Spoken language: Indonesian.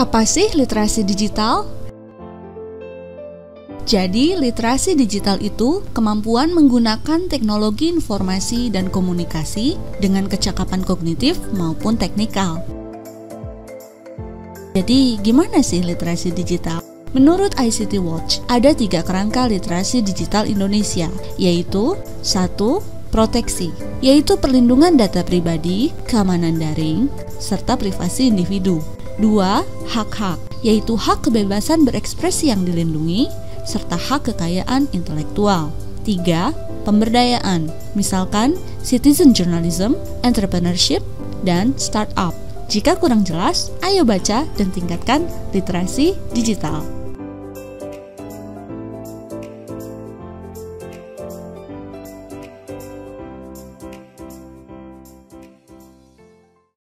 Apa sih literasi digital? Jadi, literasi digital itu kemampuan menggunakan teknologi informasi dan komunikasi dengan kecakapan kognitif maupun teknikal. Jadi, gimana sih literasi digital? Menurut ICT Watch, ada 3 kerangka literasi digital Indonesia, yaitu 1. Proteksi, yaitu perlindungan data pribadi, keamanan daring, serta privasi individu. 2. Hak-hak, yaitu hak kebebasan berekspresi yang dilindungi, serta hak kekayaan intelektual. 3. Pemberdayaan, misalkan citizen journalism, entrepreneurship, dan startup. Jika kurang jelas, ayo baca dan tingkatkan literasi digital.